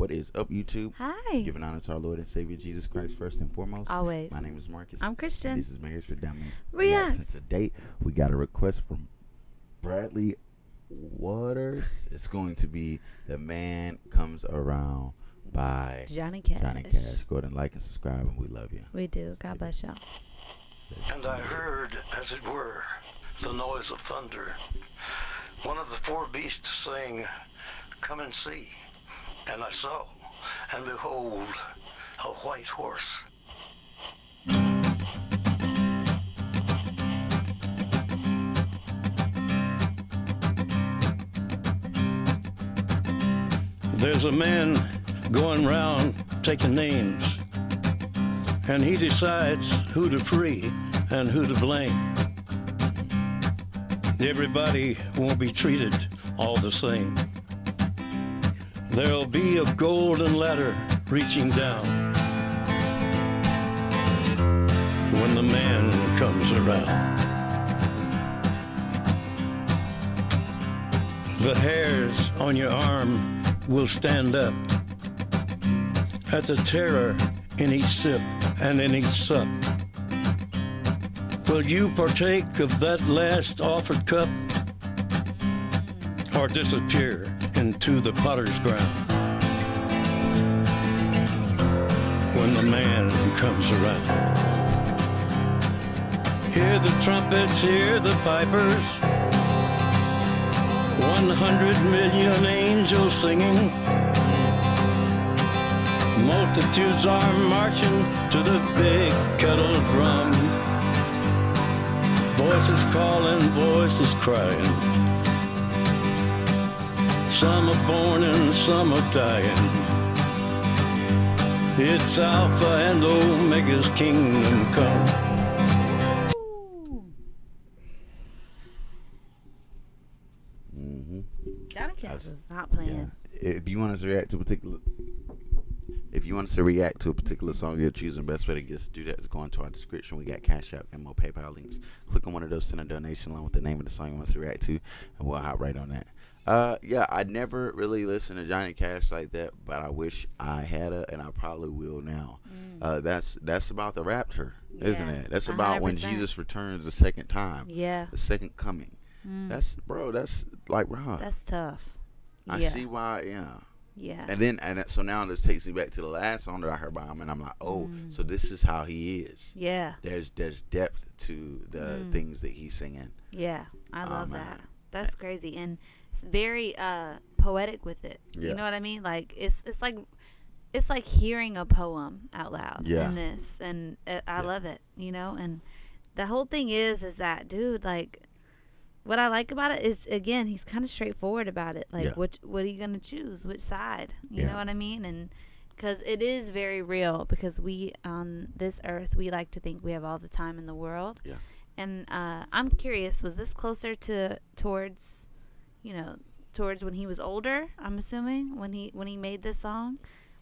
What is up, YouTube? Hi. Giving honor to our Lord and Savior Jesus Christ first and foremost. Always. My name is Marcus. I'm Christian. This is Marriage4Dummies. Reacts. And today we got a request from Bradley Waters. It's going to be The Man Comes Around by Johnny Cash. Johnny Cash. Go ahead and like and subscribe, and we love you. We do. God bless y'all. And I heard, as it were, the noise of thunder. One of the four beasts saying, "Come and see." And I saw, and behold, a white horse. There's a man going round taking names, and he decides who to free and who to blame. Everybody won't be treated all the same. There'll be a golden ladder reaching down when the man comes around. The hairs on your arm will stand up at the terror in each sip and in each sup. Will you partake of that last offered cup, or disappear into the potter's ground when the man comes around? Hear the trumpets, hear the pipers, 100 million angels singing. Multitudes are marching to the big kettle drum. Voices calling, voices crying. Some are born and some are dying. It's Alpha and Omega's kingdom come. Mm-hmm. Johnny Cash was not playing. Yeah. If you want us to react to a particular, song you're choosing, best way to get us to do that is go into our description. We got Cash App, MO, PayPal links. Click on one of those, send a donation along with the name of the song you want us to react to, and we'll hop right on that. Yeah, I never really listened to Johnny Cash like that, but I wish I had a, and I probably will now. That's about the rapture, isn't it? That's about 100%. When Jesus returns the second time. Yeah. The second coming. That's, bro, that's like, Rob. That's tough. I see why, yeah. And then, so now this takes me back to the last song that I heard by him, and I'm like, oh, so this is how he is. Yeah. There's depth to the things that he's singing. Yeah, I love that. That's crazy, and it's very poetic with it. Yeah. You know what I mean? Like it's like hearing a poem out loud in this, and I love it. You know, and the whole thing is that dude. Like, what I like about it is, again, he's kind of straightforward about it. Like, what are you gonna choose? Which side? You know what I mean? And because it is very real, because we on this earth, we like to think we have all the time in the world. Yeah. And I'm curious, was this closer towards, you know, towards when he was older, I'm assuming, when he made this song?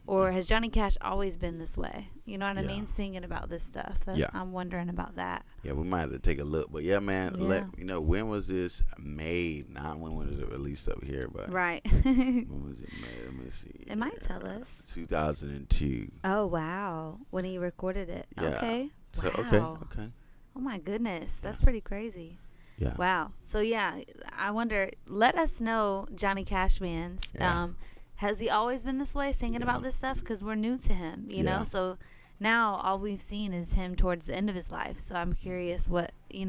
Or has Johnny Cash always been this way? You know what I mean? Singing about this stuff. I'm wondering about that. Yeah, we might have to take a look. But yeah, man, you know, when was this made? Not when was it released up here, but when was it made? Let me see. It might tell us. 2002. Oh wow, when he recorded it. Yeah. Okay. So, wow. Okay. Oh my goodness, that's pretty crazy. Yeah. Wow. So yeah, I wonder. Let us know, Johnny Cash fans. Has he always been this way, singing about this stuff? Because we're new to him, you know. So now all we've seen is him towards the end of his life. So I'm curious what he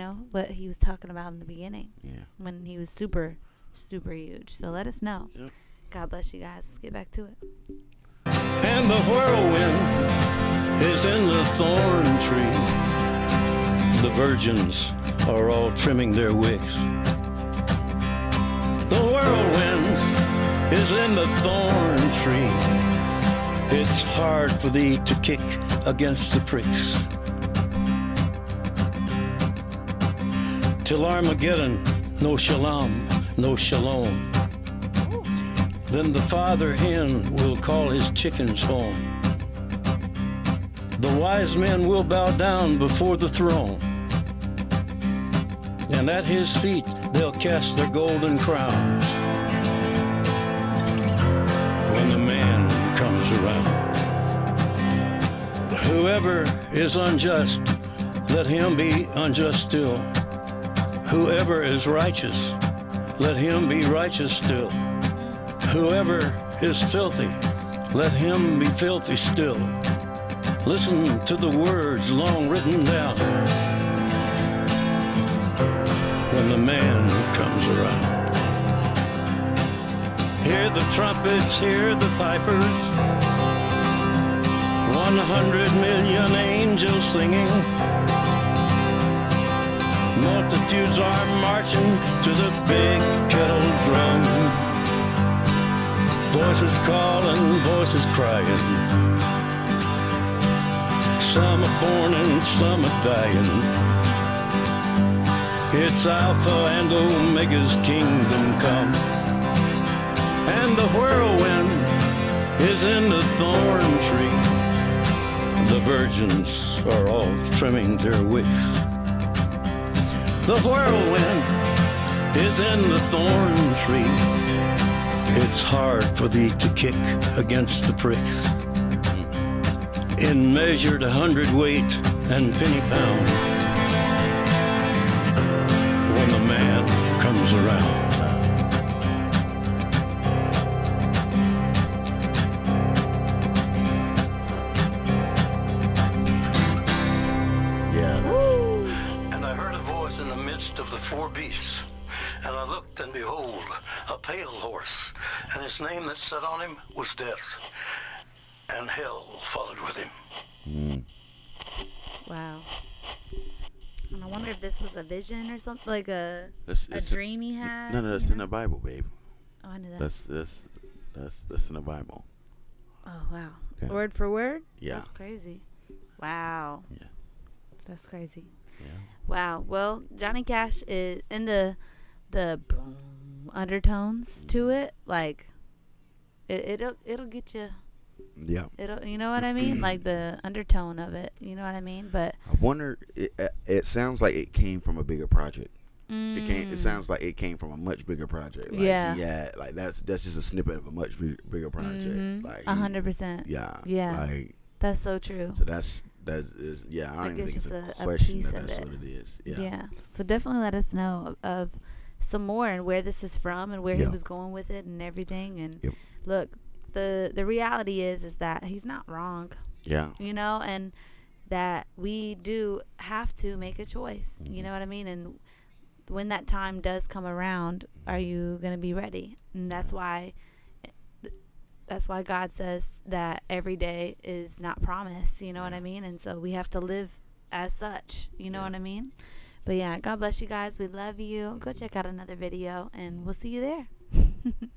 was talking about in the beginning. Yeah. When he was super, super huge. So let us know. Yeah. God bless you guys. Let's get back to it. And the whirlwind is in the thorn tree. The virgins are all trimming their wicks. The whirlwind is in the thorn tree. It's hard for thee to kick against the pricks. Till Armageddon, no shalom, no shalom. Then the father hen will call his chickens home. The wise men will bow down before the throne. And at his feet, they'll cast their golden crowns when the man comes. comes around. Whoever is unjust, let him be unjust still. Whoever is righteous, let him be righteous still. Whoever is filthy, let him be filthy still. Listen to the words long written down when the man comes around. Hear the trumpets, hear the pipers, 100 million angels singing. Multitudes are marching to the big kettle drum. Voices calling, voices crying. Some are born and some are dying. It's Alpha and Omega's kingdom come. And the whirlwind is in the thorn tree. The virgins are all trimming their wicks. The whirlwind is in the thorn tree. It's hard for thee to kick against the pricks. In measured 100 weight and penny pound, when the man comes around. Yeah. Woo. And I heard a voice in the midst of the four beasts, and I looked, and behold, a pale horse, and his name that sat on him was Death. And hell followed with him. Mm. Wow. And I wonder if this was a vision or something, like a dream he had. No, that's in the Bible, babe. Oh, I knew that. That's in the Bible. Oh wow. Yeah. Word for word. Yeah. That's crazy. Wow. Yeah. That's crazy. Yeah. Wow. Well, Johnny Cash is in the undertones to it. Like it'll get you. Yeah, it'll, you know what I mean, like the undertone of it, you know what I mean. But I wonder, it sounds like it came from a bigger project. Mm. It sounds like it came from a much bigger project. Like, yeah, like that's just a snippet of a much bigger project. Mm-hmm. Like 100%. Yeah. Like, that's so true. So that's yeah. I don't even think it's a question. That's what it is. Yeah. So definitely let us know of some more and where this is from and where he was going with it and everything. And look. The reality is that he's not wrong. Yeah. You know, and that we do have to make a choice. Mm-hmm. You know what I mean? And when that time does come around, are you going to be ready? And that's why God says that every day is not promised. You know what I mean? And so we have to live as such. You know what I mean? But yeah, God bless you guys. We love you. Go check out another video and we'll see you there.